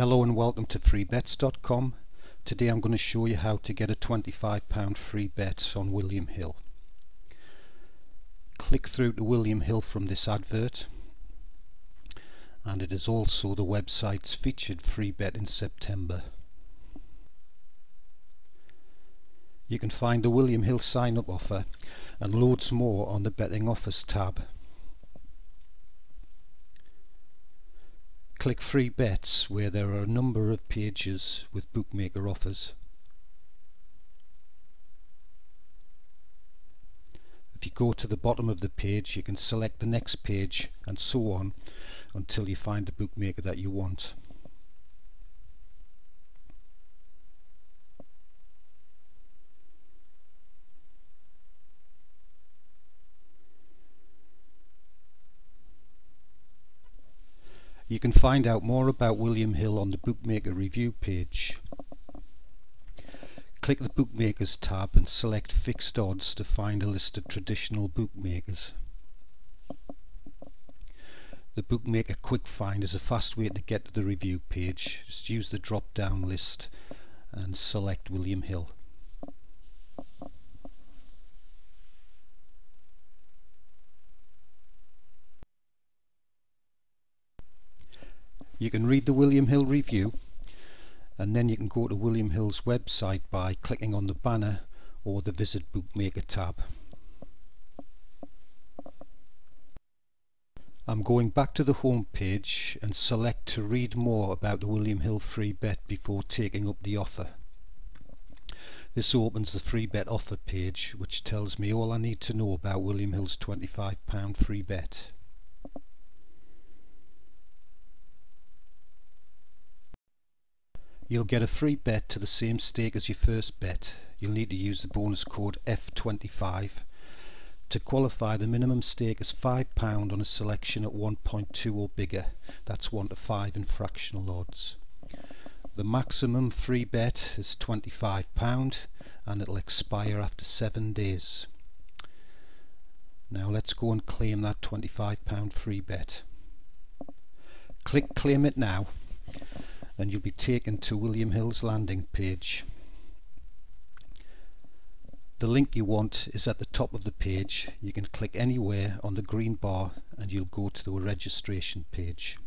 Hello and welcome to FreeBets.com. Today I'm going to show you how to get a £25 free bet on William Hill. Click through to William Hill from this advert, and it is also the website's featured free bet in September. You can find the William Hill sign up offer and loads more on the betting offers tab. Click free bets where there are a number of pages with bookmaker offers. If you go to the bottom of the page, you can select the next page and so on until you find the bookmaker that you want. You can find out more about William Hill on the bookmaker review page. Click the bookmakers tab and select fixed odds to find a list of traditional bookmakers. The bookmaker quick find is a fast way to get to the review page. Just use the drop down list and select William Hill. You can read the William Hill review, and then you can go to William Hill's website by clicking on the banner or the Visit Bookmaker tab. I'm going back to the home page and select to read more about the William Hill free bet before taking up the offer. This opens the free bet offer page, which tells me all I need to know about William Hill's £25 free bet. You'll get a free bet to the same stake as your first bet. You'll need to use the bonus code F25. To qualify, the minimum stake is £5 on a selection at 1.2 or bigger. That's 1 to 5 in fractional odds. The maximum free bet is £25 and it'll expire after 7 days. Now let's go and claim that £25 free bet. Click claim it now, and you'll be taken to William Hill's landing page. The link you want is at the top of the page. You can click anywhere on the green bar and you'll go to the registration page.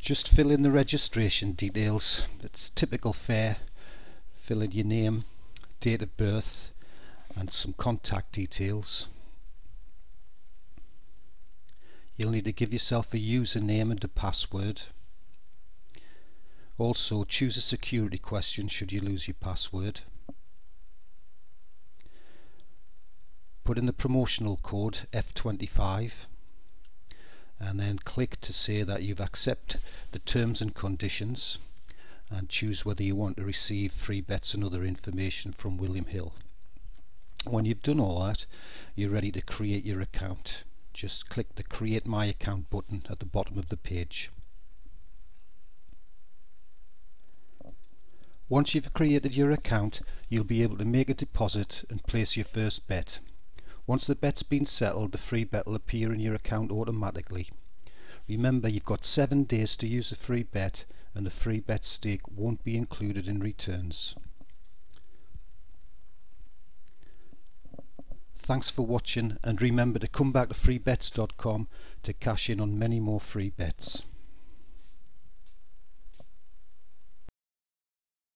Just fill in the registration details. It's typical fare. Fill in your name, date of birth, and some contact details. You'll need to give yourself a username and a password. Also, choose a security question should you lose your password. Put in the promotional code F25 and then click to say that you've accepted the terms and conditions, and choose whether you want to receive free bets and other information from William Hill. When you've done all that, you're ready to create your account. Just click the Create My Account button at the bottom of the page. Once you've created your account, you'll be able to make a deposit and place your first bet. Once the bet's been settled, the free bet will appear in your account automatically. Remember, you've got 7 days to use the free bet, and the free bet stake won't be included in returns. Thanks for watching, and remember to come back to freebets.com to cash in on many more free bets.